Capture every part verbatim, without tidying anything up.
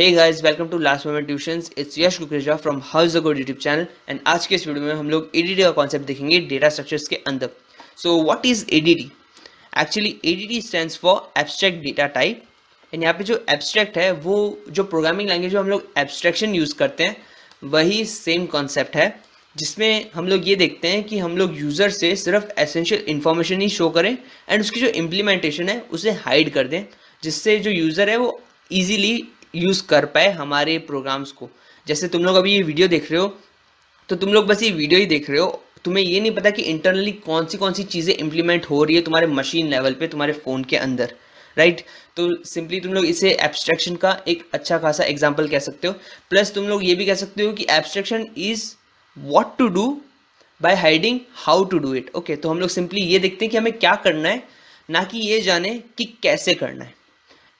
Hey guys, welcome to Last moment tuitions. It's Yash Kukreja from How's the Code YouTube channel. And आज के इस video में हम लोग A D T का concept देखेंगे data structures के अंदर. So what is A D T? Actually A D T stands for abstract data type. And यहाँ पे जो abstract है वो जो programming language जो हम लोग abstraction use करते हैं वही same concept है, जिसमें हम लोग ये देखते हैं कि हम लोग user से सिर्फ essential information ही show करें and उसकी जो implementation है उसे hide कर दें, जिससे जो user है वो easily यूज़ कर पाए हमारे प्रोग्राम्स को. जैसे तुम लोग अभी ये वीडियो देख रहे हो तो तुम लोग बस ये वीडियो ही देख रहे हो, तुम्हें ये नहीं पता कि इंटरनली कौन सी कौन सी चीज़ें इंप्लीमेंट हो रही है तुम्हारे मशीन लेवल पे, तुम्हारे फ़ोन के अंदर, राइट. तो सिंपली तुम लोग इसे एब्स्ट्रैक्शन का एक अच्छा खासा एग्जाम्पल कह सकते हो. प्लस तुम लोग ये भी कह सकते हो कि abstraction is what to do by hiding how to do it. Okay, तो हम लोग सिंपली ये देखते हैं कि हमें क्या करना है, ना कि ये जाने कि कैसे करना है.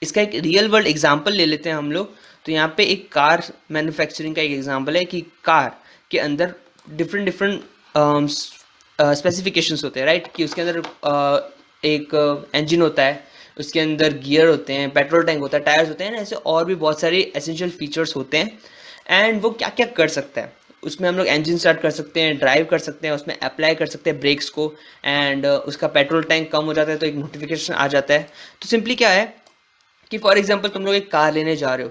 इसका एक रियल वर्ल्ड एग्जाम्पल ले लेते हैं हम लोग. तो यहाँ पे एक कार मैन्युफैक्चरिंग का एक एग्जाम्पल है कि कार के अंदर डिफरेंट डिफरेंट स्पेसिफिकेशंस होते हैं, राइट. कि उसके अंदर uh, एक इंजन uh, होता है, उसके अंदर गियर होते हैं, पेट्रोल टैंक होता है, टायर्स होते हैं, ऐसे और भी बहुत सारे एसेंशियल फीचर्स होते हैं. एंड वो क्या क्या कर सकता है, उसमें हम लोग इंजन स्टार्ट कर सकते हैं, ड्राइव कर सकते हैं, उसमें अप्लाई कर सकते हैं ब्रेक्स को. एंड uh, उसका पेट्रोल टैंक कम हो जाता है तो एक नोटिफिकेशन आ जाता है. तो सिंपली क्या है कि फॉर एग्जांपल तुम लोग एक कार लेने जा रहे हो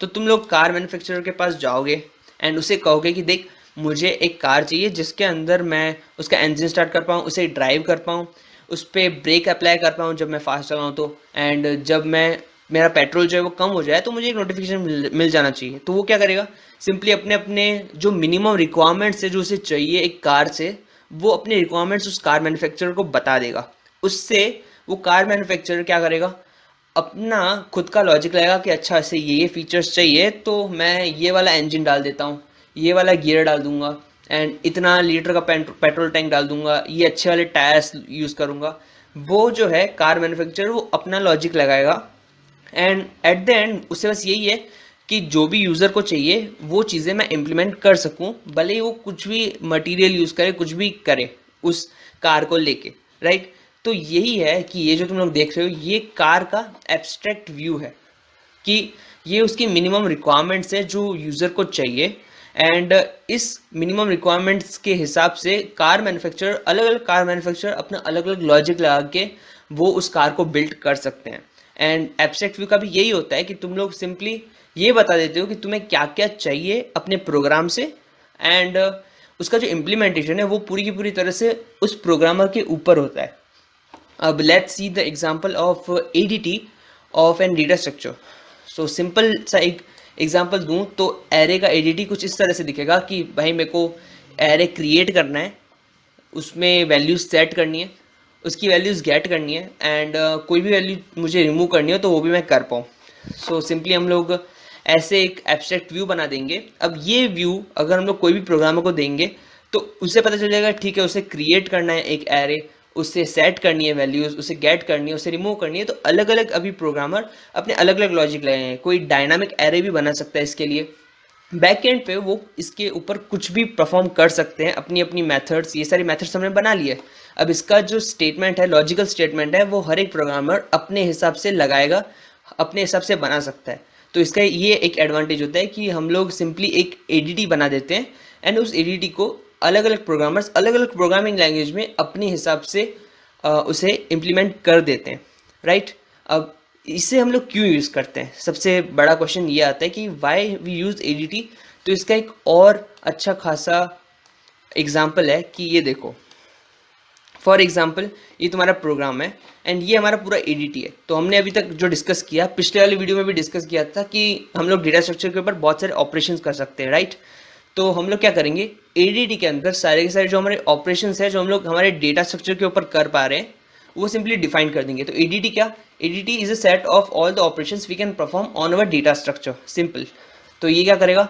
तो तुम लोग कार मैन्युफैक्चरर के पास जाओगे एंड उसे कहोगे कि देख मुझे एक कार चाहिए जिसके अंदर मैं उसका इंजन स्टार्ट कर पाऊँ, उसे ड्राइव कर पाऊँ, उस पर ब्रेक अप्लाई कर पाऊँ जब मैं फास्ट चलाऊँ तो, एंड जब मैं मेरा पेट्रोल जो है वो कम हो जाए तो मुझे एक नोटिफिकेशन मिल, मिल जाना चाहिए. तो वो क्या करेगा, सिंपली अपने अपने जो मिनिमम रिक्वायरमेंट्स है जो उसे चाहिए एक कार से, वो अपने रिक्वायरमेंट्स उस कार मैन्युफैक्चरर को बता देगा. उससे वो कार मैन्युफैक्चरर क्या करेगा, अपना खुद का लॉजिक लगेगा कि अच्छा ऐसे ये ये फीचर्स चाहिए तो मैं ये वाला इंजन डाल देता हूँ, ये वाला गियर डाल दूंगा, एंड इतना लीटर का पेट्रोल टैंक डाल दूंगा, ये अच्छे वाले टायर्स यूज़ करूँगा. वो जो है कार मैन्युफैक्चरर वो अपना लॉजिक लगाएगा एंड एट द एंड उससे बस यही है कि जो भी यूज़र को चाहिए वो चीज़ें मैं इम्प्लीमेंट कर सकूँ, भले ही वो कुछ भी मटीरियल यूज़ करे, कुछ भी करे उस कार को लेके, राइट right? तो यही है कि ये जो तुम लोग देख रहे हो ये कार का एब्स्ट्रैक्ट व्यू है कि ये उसकी मिनिमम रिक्वायरमेंट्स है जो यूज़र को चाहिए. एंड इस मिनिमम रिक्वायरमेंट्स के हिसाब से कार मैन्युफैक्चरर, अलग अलग कार मैन्युफैक्चरर अपना अलग अलग लॉजिक लगा के वो उस कार को बिल्ड कर सकते हैं. एंड एब्स्ट्रैक्ट व्यू का भी यही होता है कि तुम लोग सिंपली ये बता देते हो कि तुम्हें क्या क्या चाहिए अपने प्रोग्राम से, एंड उसका जो इम्प्लीमेंटेशन है वो पूरी की पूरी तरह से उस प्रोग्रामर के ऊपर होता है. अब let's see the example of A D T of an data structure. So simple सा एक एग्जाम्पल दूँ तो एरे का A D T कुछ इस तरह से दिखेगा कि भाई मेरे को एरे क्रिएट करना है, उसमें वैल्यूज सेट करनी है, उसकी वैल्यूज गेट करनी है, एंड uh, कोई भी वैल्यू मुझे रिमूव करनी हो तो वो भी मैं कर पाऊँ. सो सिंपली हम लोग ऐसे एक एब्स्ट्रैक्ट व्यू बना देंगे. अब ये व्यू अगर हम लोग कोई भी प्रोग्रामर को देंगे तो उसे पता चल जाएगा ठीक है उसे क्रिएट करना है एक एरे, उसे सेट करनी है वैल्यूज़, उसे गेट करनी है, उसे रिमूव करनी है. तो अलग अलग अभी प्रोग्रामर अपने अलग अलग लॉजिक लगाएंगे. कोई डायनामिक एरे भी बना सकता है इसके लिए, बैक एंड पे वो इसके ऊपर कुछ भी परफॉर्म कर सकते हैं, अपनी अपनी मेथड्स. ये सारी मेथड्स हमने बना लिए. अब इसका जो स्टेटमेंट है, लॉजिकल स्टेटमेंट है, वो हर एक प्रोग्रामर अपने हिसाब से लगाएगा, अपने हिसाब से बना सकता है. तो इसका ये एक एडवांटेज होता है कि हम लोग सिंपली एक A D T बना देते हैं एंड उस A D T को अलग अलग प्रोग्रामर्स अलग अलग प्रोग्रामिंग लैंग्वेज में अपने हिसाब से आ, उसे इम्प्लीमेंट कर देते हैं, राइट right? अब इसे हम लोग क्यों यूज़ करते हैं, सबसे बड़ा क्वेश्चन ये आता है कि why we use A D T. तो इसका एक और अच्छा खासा एग्जांपल है कि ये देखो फॉर एग्जांपल ये तुम्हारा प्रोग्राम है एंड ये हमारा पूरा A D T है. तो हमने अभी तक जो डिस्कस किया, पिछले वाली वीडियो में भी डिस्कस किया था कि हम लोग डेटा स्ट्रक्चर के ऊपर बहुत सारे ऑपरेशन कर सकते हैं, राइट right? तो हम लोग क्या करेंगे A D T के अंदर सारे के सारे जो हमारे ऑपरेशंस है जो हम लोग हमारे डेटा स्ट्रक्चर के ऊपर कर पा रहे हैं वो सिंपली डिफाइन कर देंगे. तो A D T क्या, A D T is a set of all the operations we can perform on our data structure, simple. तो ये क्या करेगा,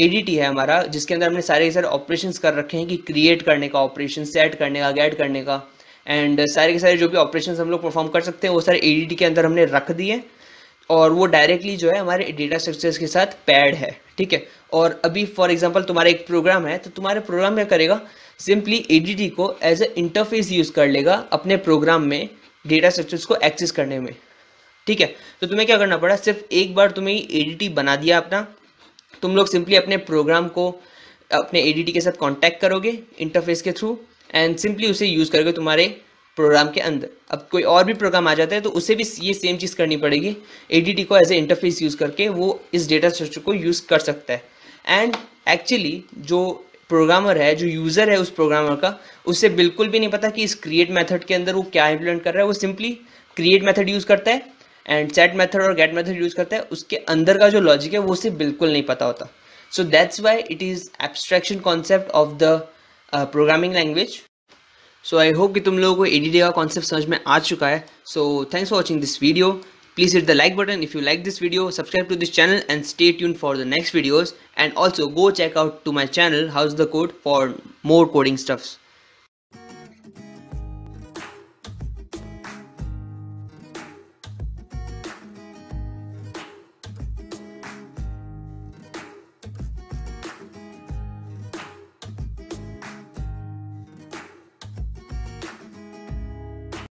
A D T है हमारा जिसके अंदर हमने सारे के सारे ऑपरेशंस कर रखे हैं कि क्रिएट करने का ऑपरेशन, सेट करने का, गेट करने का, एंड सारे के सारे जो भी ऑपरेशन हम लोग परफॉर्म कर सकते हैं वो सारे A D T के अंदर हमने रख दिए और वो डायरेक्टली जो है हमारे डेटा स्ट्रक्चर्स के साथ पैड है, ठीक है. और अभी फॉर एग्जांपल तुम्हारा एक प्रोग्राम है तो तुम्हारे प्रोग्राम क्या करेगा, सिंपली A D T को एज अ इंटरफेस यूज़ कर लेगा अपने प्रोग्राम में डेटा स्ट्रक्चर्स को एक्सेस करने में. ठीक है। तो तुम्हें क्या करना पड़ा, सिर्फ एक बार तुम्हें एडीटी बना दिया अपना, तुम लोग सिंपली अपने प्रोग्राम को अपने एडीटी के साथ कांटेक्ट करोगे इंटरफेस के थ्रू एंड सिंपली उसे यूज़ करोगे तुम्हारे प्रोग्राम के अंदर। अब कोई और भी प्रोग्राम आ जाता है तो उसे भी ये सेम चीज़ करनी पड़ेगी, एडीटी को एज ए इंटरफेस यूज़ करके वो इस डेटा स्ट्रक्चर को यूज़ कर सकता है। एंड एक्चुअली जो प्रोग्रामर है, जो यूज़र है उस प्रोग्रामर का, उसे बिल्कुल भी नहीं पता कि इस क्रिएट मेथड के अंदर वो क्या इंप्लीमेंट कर रहा है। वो सिंपली क्रिएट मेथड यूज़ करता है एंड सेट मेथड और गेट मेथड यूज़ करता है, उसके अंदर का जो लॉजिक है वो उसे बिल्कुल नहीं पता होता। So that's why it is abstraction concept of the programming language. So I hope कि तुम लोगों को एडीटी का कॉन्सेप्ट समझ में आ चुका है। So thanks for watching this video, please hit the like button if you like this video, subscribe to this channel and stay tuned for the next videos, and also go check out to my channel How's the Code for more coding stuffs.